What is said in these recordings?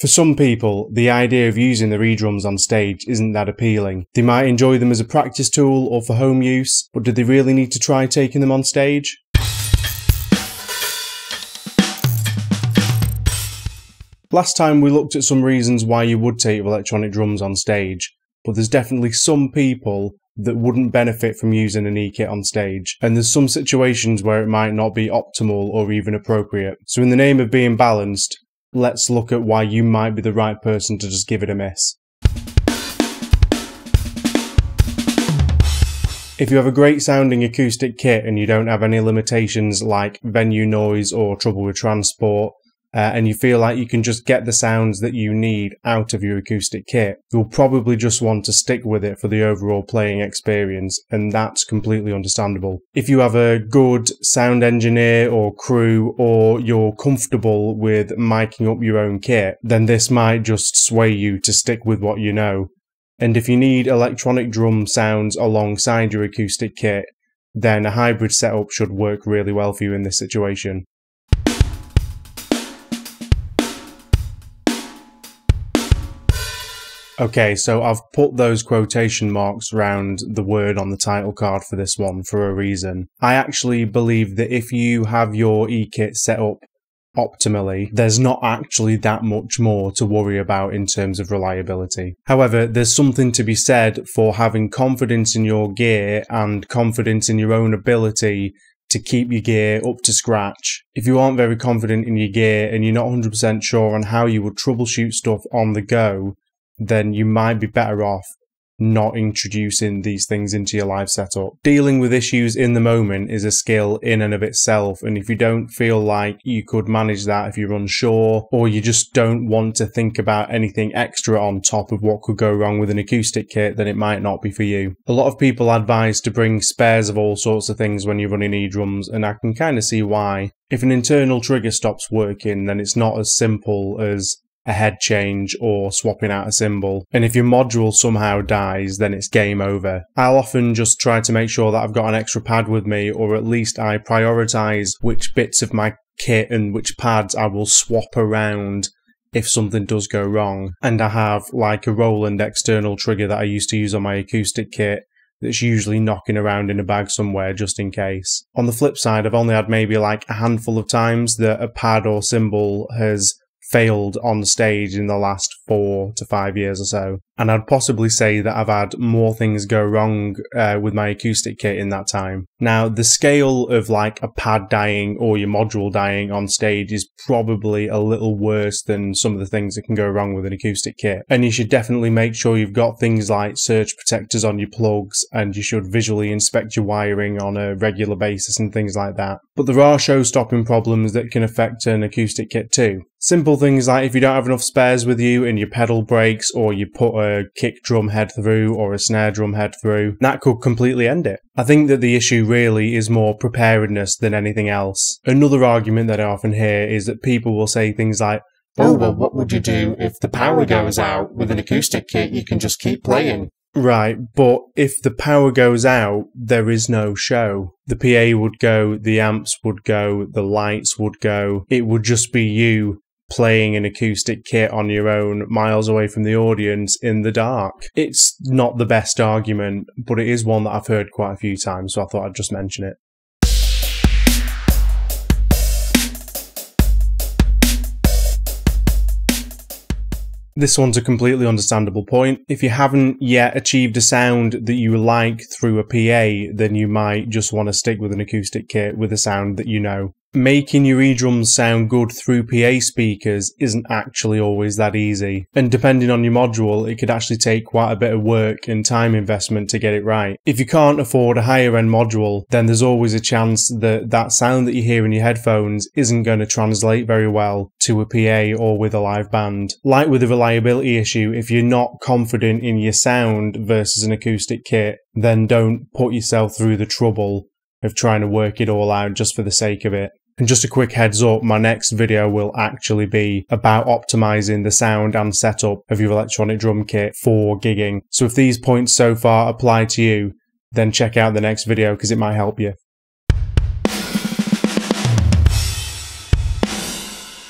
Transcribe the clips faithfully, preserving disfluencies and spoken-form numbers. For some people, the idea of using the re-drums on stage isn't that appealing. They might enjoy them as a practice tool or for home use, but do they really need to try taking them on stage? Last time we looked at some reasons why you would take electronic drums on stage, but there's definitely some people that wouldn't benefit from using an e-kit on stage, and there's some situations where it might not be optimal or even appropriate. So in the name of being balanced, let's look at why you might be the right person to just give it a miss. If you have a great sounding acoustic kit and you don't have any limitations like venue noise or trouble with transport, uh, and you feel like you can just get the sounds that you need out of your acoustic kit, you'll probably just want to stick with it for the overall playing experience, and that's completely understandable. If you have a good sound engineer or crew, or you're comfortable with miking up your own kit, then this might just sway you to stick with what you know. And if you need electronic drum sounds alongside your acoustic kit, then a hybrid setup should work really well for you in this situation. Okay, so I've put those quotation marks around the word on the title card for this one for a reason. I actually believe that if you have your e-kit set up optimally, there's not actually that much more to worry about in terms of reliability. However, there's something to be said for having confidence in your gear and confidence in your own ability to keep your gear up to scratch. If you aren't very confident in your gear and you're not one hundred percent sure on how you would troubleshoot stuff on the go, then you might be better off not introducing these things into your live setup. Dealing with issues in the moment is a skill in and of itself, and if you don't feel like you could manage that, if you're unsure, or you just don't want to think about anything extra on top of what could go wrong with an acoustic kit, then it might not be for you. A lot of people advise to bring spares of all sorts of things when you're running e-drums, and I can kind of see why. If an internal trigger stops working, then it's not as simple as a head change or swapping out a cymbal. And if your module somehow dies, then it's game over. I'll often just try to make sure that I've got an extra pad with me, or at least I prioritise which bits of my kit and which pads I will swap around if something does go wrong. And I have like a Roland external trigger that I used to use on my acoustic kit that's usually knocking around in a bag somewhere just in case. On the flip side, I've only had maybe like a handful of times that a pad or cymbal has failed on stage in the last four to five years or so. And I'd possibly say that I've had more things go wrong uh, with my acoustic kit in that time. Now, the scale of like a pad dying or your module dying on stage is probably a little worse than some of the things that can go wrong with an acoustic kit. And you should definitely make sure you've got things like surge protectors on your plugs, and you should visually inspect your wiring on a regular basis and things like that. But there are show-stopping problems that can affect an acoustic kit too. Simple things like if you don't have enough spares with you and your pedal breaks, or you put a a kick drum head through or a snare drum head through, that could completely end it. I think that the issue really is more preparedness than anything else. Another argument that I often hear is that people will say things like, "Oh, well, what would you do if the power goes out? With an acoustic kit, you can just keep playing." Right, but if the power goes out, there is no show. The P A would go, the amps would go, the lights would go. It would just be you playing an acoustic kit on your own, miles away from the audience, in the dark. It's not the best argument, but it is one that I've heard quite a few times, so I thought I'd just mention it. This one's a completely understandable point. If you haven't yet achieved a sound that you like through a P A, then you might just want to stick with an acoustic kit with a sound that you know. Making your e-drums sound good through P A speakers isn't actually always that easy, and depending on your module, it could actually take quite a bit of work and time investment to get it right. If you can't afford a higher end module, then there's always a chance that that sound that you hear in your headphones isn't going to translate very well to a P A or with a live band. Like with the reliability issue, if you're not confident in your sound versus an acoustic kit, then don't put yourself through the trouble of trying to work it all out just for the sake of it. And just a quick heads up, my next video will actually be about optimizing the sound and setup of your electronic drum kit for gigging. So if these points so far apply to you, then check out the next video because it might help you.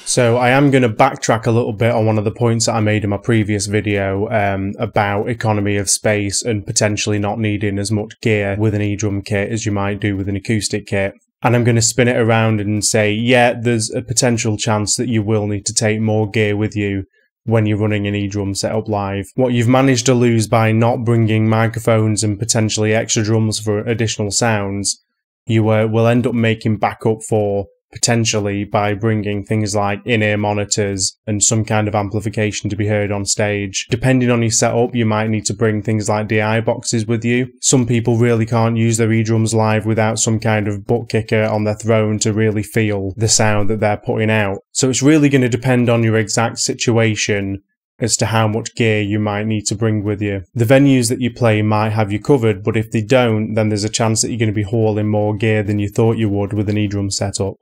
So I am going to backtrack a little bit on one of the points that I made in my previous video um, about economy of space and potentially not needing as much gear with an eDrum kit as you might do with an acoustic kit. And I'm going to spin it around and say, yeah, there's a potential chance that you will need to take more gear with you when you're running an eDrum setup live. What you've managed to lose by not bringing microphones and potentially extra drums for additional sounds, you uh, will end up making back up for potentially by bringing things like in-ear monitors and some kind of amplification to be heard on stage. Depending on your setup, you might need to bring things like D I boxes with you. Some people really can't use their eDrums live without some kind of butt kicker on their throne to really feel the sound that they're putting out. So it's really going to depend on your exact situation as to how much gear you might need to bring with you. The venues that you play might have you covered, but if they don't, then there's a chance that you're going to be hauling more gear than you thought you would with an eDrum setup.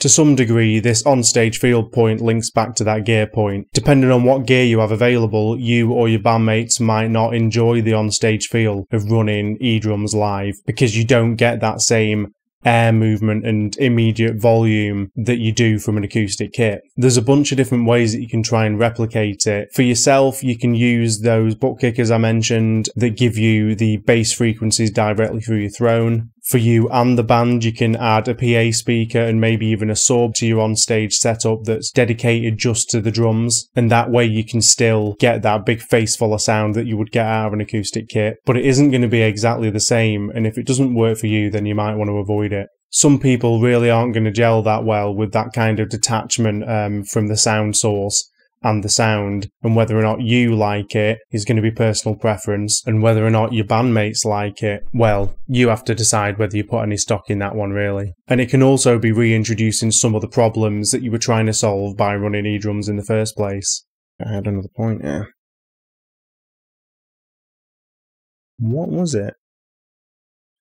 To some degree, this on-stage field point links back to that gear point. Depending on what gear you have available, you or your bandmates might not enjoy the on-stage feel of running eDrums live because you don't get that same air movement and immediate volume that you do from an acoustic kit. There's a bunch of different ways that you can try and replicate it. For yourself, you can use those butt kickers I mentioned that give you the bass frequencies directly through your throne. For you and the band, you can add a P A speaker and maybe even a sub to your on-stage setup that's dedicated just to the drums, and that way you can still get that big face full of sound that you would get out of an acoustic kit, but it isn't going to be exactly the same, and if it doesn't work for you, then you might want to avoid it. Some people really aren't going to gel that well with that kind of detachment um, from the sound source and the sound, and whether or not you like it is going to be personal preference, and whether or not your bandmates like it, well, you have to decide whether you put any stock in that one really. And it can also be reintroducing some of the problems that you were trying to solve by running eDrums in the first place. I had another point there. What was it?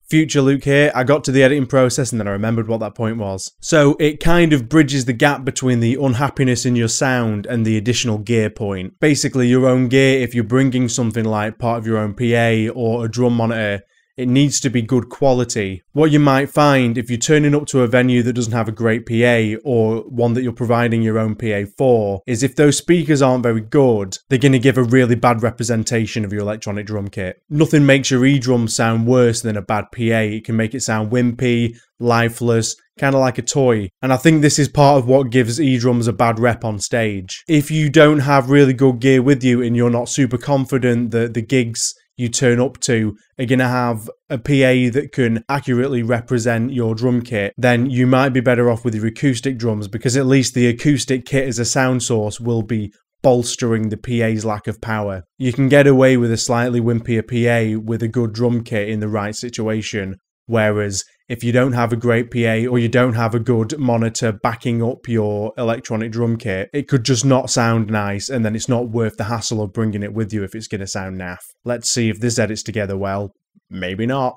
Future Luke here. I got to the editing process and then I remembered what that point was. So it kind of bridges the gap between the unhappiness in your sound and the additional gear point. Basically your own gear, if you're bringing something like part of your own P A or a drum monitor, it needs to be good quality. What you might find if you're turning up to a venue that doesn't have a great P A or one that you're providing your own P A for is if those speakers aren't very good, they're going to give a really bad representation of your electronic drum kit. Nothing makes your eDrum sound worse than a bad P A. It can make it sound wimpy, lifeless, kind of like a toy, and I think this is part of what gives eDrums a bad rep on stage. If you don't have really good gear with you and you're not super confident that the gigs you turn up to are going to have a P A that can accurately represent your drum kit, then you might be better off with your acoustic drums, because at least the acoustic kit as a sound source will be bolstering the P A's lack of power. You can get away with a slightly wimpier P A with a good drum kit in the right situation, whereas if you don't have a great P A or you don't have a good monitor backing up your electronic drum kit, it could just not sound nice, and then it's not worth the hassle of bringing it with you if it's going to sound naff. Let's see if this edits together well. Maybe not.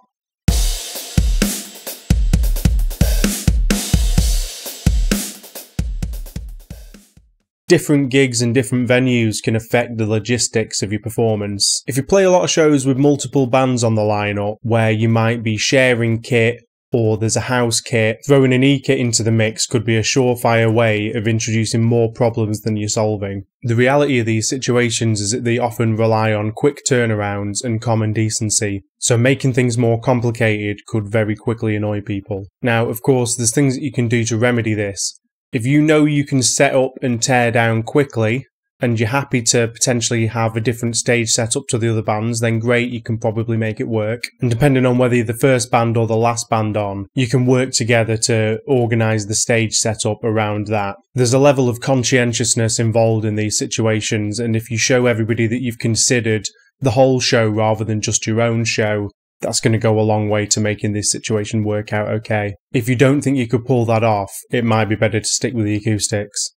Different gigs and different venues can affect the logistics of your performance. If you play a lot of shows with multiple bands on the lineup, where you might be sharing kit, or there's a house kit, throwing an e-kit into the mix could be a surefire way of introducing more problems than you're solving. The reality of these situations is that they often rely on quick turnarounds and common decency, so making things more complicated could very quickly annoy people. Now, of course, there's things that you can do to remedy this. If you know you can set up and tear down quickly, and you're happy to potentially have a different stage set up to the other bands, then great, you can probably make it work. And depending on whether you're the first band or the last band on, you can work together to organise the stage setup around that. There's a level of conscientiousness involved in these situations, and if you show everybody that you've considered the whole show rather than just your own show, that's going to go a long way to making this situation work out okay. If you don't think you could pull that off, it might be better to stick with the acoustics.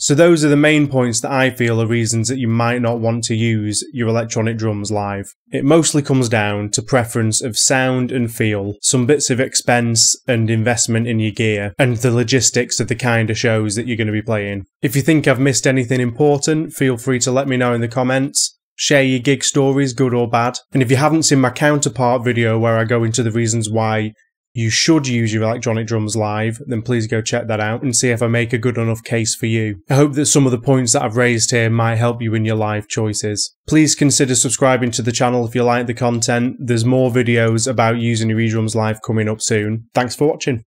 So those are the main points that I feel are reasons that you might not want to use your electronic drums live. It mostly comes down to preference of sound and feel, some bits of expense and investment in your gear, and the logistics of the kind of shows that you're going to be playing. If you think I've missed anything important, feel free to let me know in the comments. share your gig stories, good or bad. And if you haven't seen my counterpart video where I go into the reasons why you should use your electronic drums live, then please go check that out and see if I make a good enough case for you. I hope that some of the points that I've raised here might help you in your live choices. Please consider subscribing to the channel if you like the content. There's more videos about using your eDrums live coming up soon. Thanks for watching.